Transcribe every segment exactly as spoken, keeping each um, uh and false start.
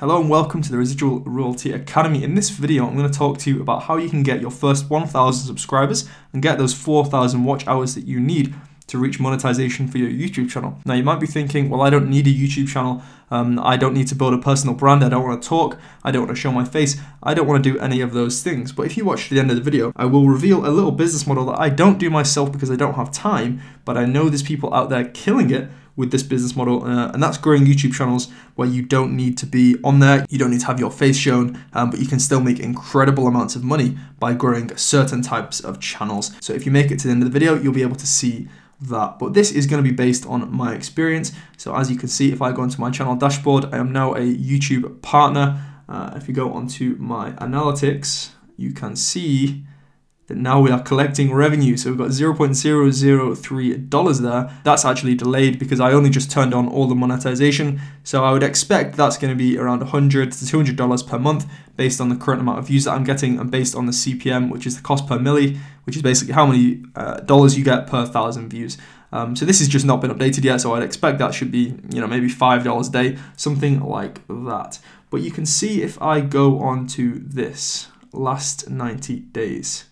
Hello and welcome to the Residual Royalty Academy. In this video, I'm going to talk to you about how you can get your first one thousand subscribers and get those four thousand watch hours that you need to reach monetization for your YouTube channel. Now, you might be thinking, well, I don't need a YouTube channel. Um, I don't need to build a personal brand. I don't want to talk. I don't want to show my face. I don't want to do any of those things. But if you watch to the end of the video, I will reveal a little business model that I don't do myself because I don't have time, but I know there's people out there killing it with this business model, uh, and that's growing YouTube channels where you don't need to be on there, you don't need to have your face shown, um, but you can still make incredible amounts of money by growing certain types of channels. So if you make it to the end of the video, you'll be able to see that. But this is going to be based on my experience. So as you can see, if I go onto my channel dashboard, I am now a YouTube partner. Uh, if you go onto my analytics, you can see that now we are collecting revenue. So we've got zero point zero zero three dollars there. That's actually delayed because I only just turned on all the monetization. So I would expect that's gonna be around one hundred to two hundred dollars per month based on the current amount of views that I'm getting and based on the C P M, which is the cost per milli, which is basically how many uh, dollars you get per thousand views. Um, so this has just not been updated yet. So I'd expect that should be, you know, maybe five dollars a day, something like that. But you can see if I go on to this last ninety days,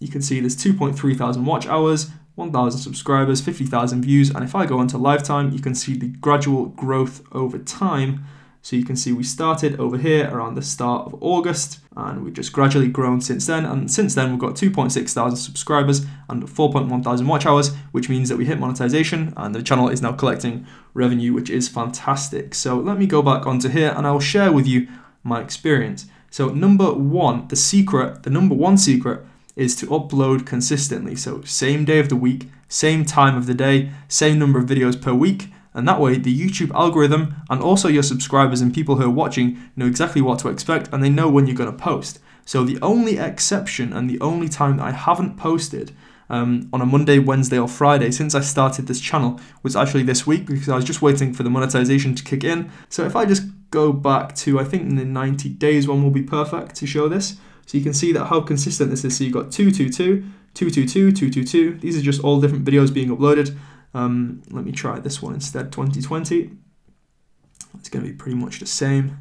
you can see there's two point three thousand watch hours, one thousand subscribers, fifty thousand views. And if I go onto lifetime, you can see the gradual growth over time. So you can see we started over here around the start of August and we've just gradually grown since then. And since then, we've got two point six thousand subscribers and four point one thousand watch hours, which means that we hit monetization and the channel is now collecting revenue, which is fantastic. So let me go back onto here and I'll share with you my experience. So number one, the secret, the number one secret is to upload consistently. So same day of the week, same time of the day, same number of videos per week. And that way the YouTube algorithm and also your subscribers and people who are watching know exactly what to expect and they know when you're gonna post. So the only exception and the only time that I haven't posted um, on a Monday, Wednesday or Friday since I started this channel was actually this week because I was just waiting for the monetization to kick in. So if I just go back to, I think in the ninety days one will be perfect to show this. So you can see that how consistent this is. So you've got two two two, two two two, two two two. These are just all different videos being uploaded. Um, let me try this one instead, twenty twenty. It's gonna be pretty much the same.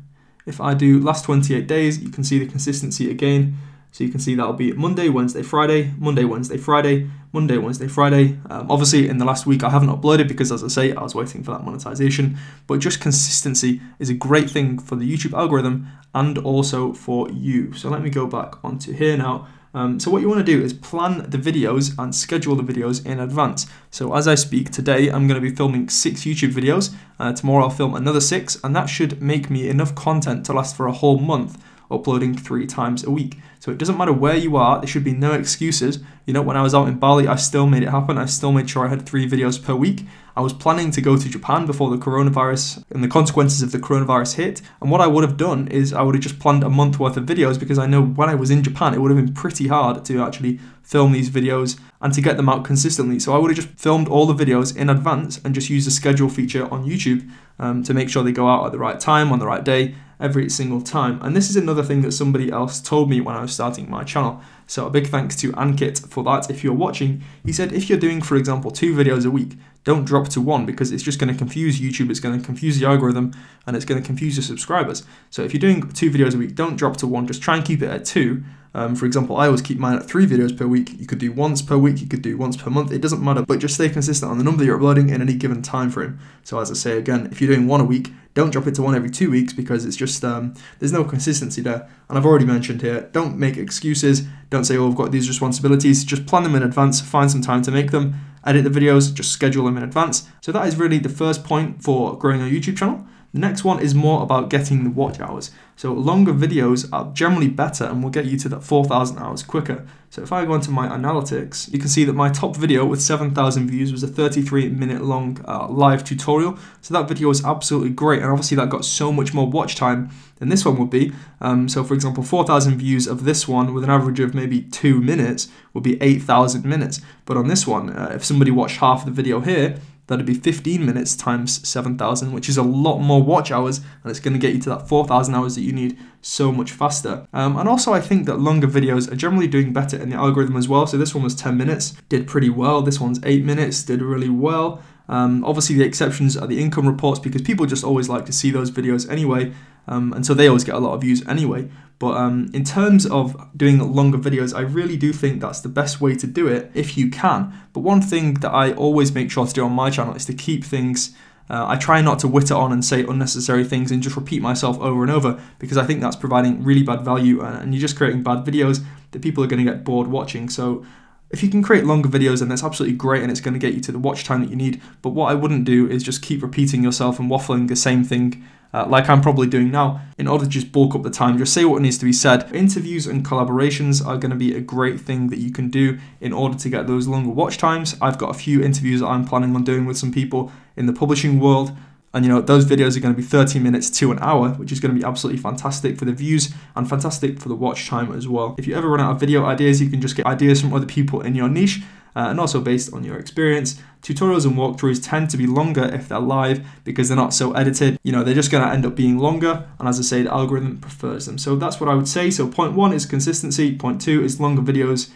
If I do last twenty-eight days, you can see the consistency again. So you can see that'll be Monday, Wednesday, Friday, Monday, Wednesday, Friday, Monday, Wednesday, Friday. Um, obviously in the last week I haven't uploaded because as I say, I was waiting for that monetization, but just consistency is a great thing for the YouTube algorithm and also for you. So let me go back onto here now. Um, so what you want to do is plan the videos and schedule the videos in advance. So as I speak today, I'm going to be filming six YouTube videos. Uh, tomorrow I'll film another six and that should make me enough content to last for a whole month, uploading three times a week. So it doesn't matter where you are, there should be no excuses. You know, when I was out in Bali, I still made it happen. I still made sure I had three videos per week. I was planning to go to Japan before the coronavirus and the consequences of the coronavirus hit. And what I would have done is I would have just planned a month worth of videos because I know when I was in Japan, it would have been pretty hard to actually film these videos and to get them out consistently. So I would have just filmed all the videos in advance and just used the schedule feature on YouTube um, to make sure they go out at the right time, on the right day, every single time. And this is another thing that somebody else told me when I was starting my channel. So a big thanks to Ankit for that. If you're watching, he said, if you're doing, for example, two videos a week, don't drop to one because it's just going to confuse YouTube. It's going to confuse the algorithm and it's going to confuse your subscribers. So if you're doing two videos a week, don't drop to one, just try and keep it at two. Um, for example, I always keep mine at three videos per week. You could do once per week, you could do once per month, it doesn't matter, but just stay consistent on the number you're uploading in any given time frame. So as I say again, if you're doing one a week, don't drop it to one every two weeks because it's just, um, there's no consistency there. And I've already mentioned here, don't make excuses. Don't say, oh, I've got these responsibilities. Just plan them in advance, find some time to make them, edit the videos, just schedule them in advance. So that is really the first point for growing a YouTube channel. The next one is more about getting the watch hours. So longer videos are generally better and will get you to that four thousand hours quicker. So if I go into my analytics, you can see that my top video with seven thousand views was a thirty-three minute long uh, live tutorial. So that video was absolutely great. And obviously that got so much more watch time than this one would be. Um, so for example, four thousand views of this one with an average of maybe two minutes would be eight thousand minutes. But on this one, uh, if somebody watched half the video here, that'd be fifteen minutes times seven thousand, which is a lot more watch hours, and it's going to get you to that four thousand hours that you need so much faster. Um, and also I think that longer videos are generally doing better in the algorithm as well. So this one was ten minutes, did pretty well. This one's eight minutes, did really well. Um, obviously the exceptions are the income reports because people just always like to see those videos anyway. um, and so they always get a lot of views anyway. But um, in terms of doing longer videos, I really do think that's the best way to do it if you can. But one thing that I always make sure to do on my channel is to keep things, uh, I try not to witter on and say unnecessary things and just repeat myself over and over, because I think that's providing really bad value and you're just creating bad videos that people are going to get bored watching. So if you can create longer videos, then that's absolutely great and it's going to get you to the watch time that you need. But what I wouldn't do is just keep repeating yourself and waffling the same thing uh, like I'm probably doing now in order to just bulk up the time. Just say what needs to be said. Interviews and collaborations are going to be a great thing that you can do in order to get those longer watch times. I've got a few interviews that I'm planning on doing with some people in the publishing world. And you know, those videos are going to be thirty minutes to an hour, which is going to be absolutely fantastic for the views and fantastic for the watch time as well. If you ever run out of video ideas, you can just get ideas from other people in your niche uh, and also based on your experience. Tutorials and walkthroughs tend to be longer if they're live because they're not so edited. You know, they're just going to end up being longer. And as I say, the algorithm prefers them. So that's what I would say. So point one is consistency. Point two is longer videos.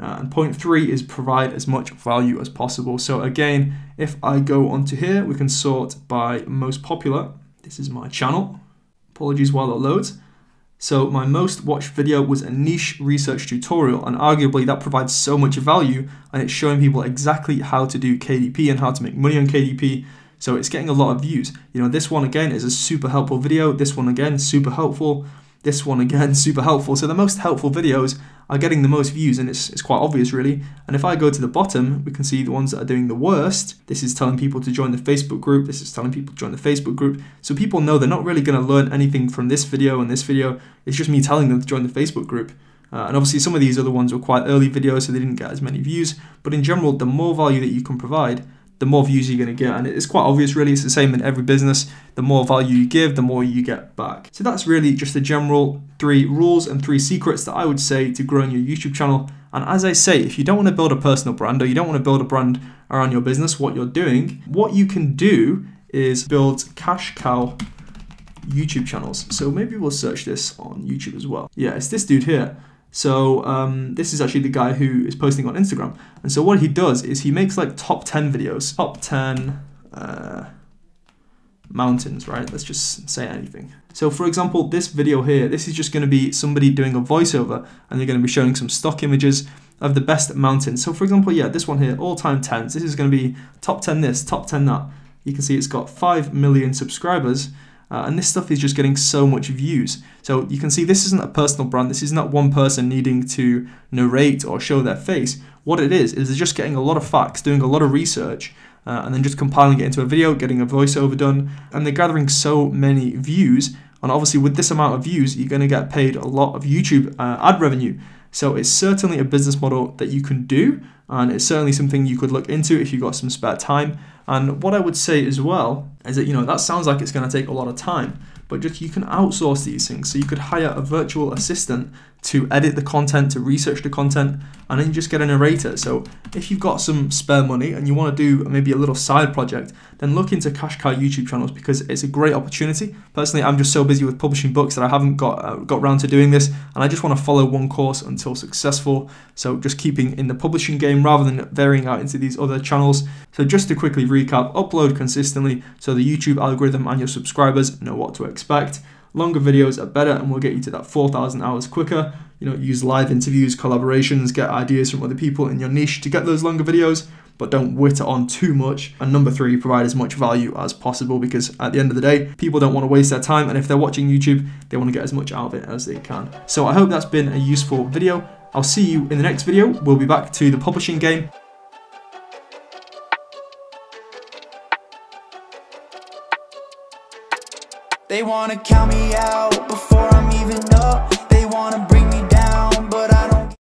Uh, and point three is provide as much value as possible. So again, if I go onto here, we can sort by most popular. This is my channel. Apologies while it loads. So my most watched video was a niche research tutorial, and arguably that provides so much value, and it's showing people exactly how to do K D P and how to make money on K D P. So it's getting a lot of views. You know, this one again is a super helpful video. This one again, super helpful. This one again, super helpful. So the most helpful videos are getting the most views, and it's, it's quite obvious really. And if I go to the bottom, we can see the ones that are doing the worst. This is telling people to join the Facebook group. This is telling people to join the Facebook group. So people know they're not really gonna learn anything from this video and this video. It's just me telling them to join the Facebook group. Uh, and obviously some of these other ones were quite early videos, so they didn't get as many views. But in general, the more value that you can provide, the more views you're going to get. And it's quite obvious really, it's the same in every business. The more value you give, the more you get back. So that's really just the general three rules and three secrets that I would say to growing your YouTube channel. And as I say, if you don't want to build a personal brand or you don't want to build a brand around your business, what you're doing, what you can do is build cash cow YouTube channels. So maybe we'll search this on YouTube as well. Yeah, it's this dude here. So um, this is actually the guy who is posting on Instagram. And so what he does is he makes like top ten videos, top ten uh, mountains, right? Let's just say anything. So for example, this video here, this is just gonna be somebody doing a voiceover, and they're gonna be showing some stock images of the best mountains. So for example, yeah, this one here, all time tens. This is gonna be top ten this, top ten that. You can see it's got five million subscribers. Uh, and this stuff is just getting so much views. So you can see this isn't a personal brand. This is not one person needing to narrate or show their face. What it is, is they're just getting a lot of facts, doing a lot of research, uh, and then just compiling it into a video, getting a voiceover done, and they're gathering so many views. And obviously with this amount of views, you're gonna get paid a lot of YouTube uh, ad revenue. So it's certainly a business model that you can do, and it's certainly something you could look into if you've got some spare time. And what I would say as well is that, you know, that sounds like it's going to take a lot of time, but just you can outsource these things. So you could hire a virtual assistant to edit the content, to research the content, and then you just get a narrator. So if you've got some spare money and you want to do maybe a little side project, then look into cash cow YouTube channels because it's a great opportunity. Personally, I'm just so busy with publishing books that I haven't got uh, got around to doing this, and I just want to follow one course until successful. So just keeping in the publishing game rather than varying out into these other channels. So just to quickly recap, upload consistently so the YouTube algorithm and your subscribers know what to expect. Longer videos are better and will get you to that four thousand hours quicker. You know, use live interviews, collaborations, get ideas from other people in your niche to get those longer videos, but don't witter on too much. And number three, provide as much value as possible because at the end of the day, people don't want to waste their time, and if they're watching YouTube, they want to get as much out of it as they can. So I hope that's been a useful video. I'll see you in the next video. We'll be back to the publishing game. They wanna count me out before I'm even up. They wanna bring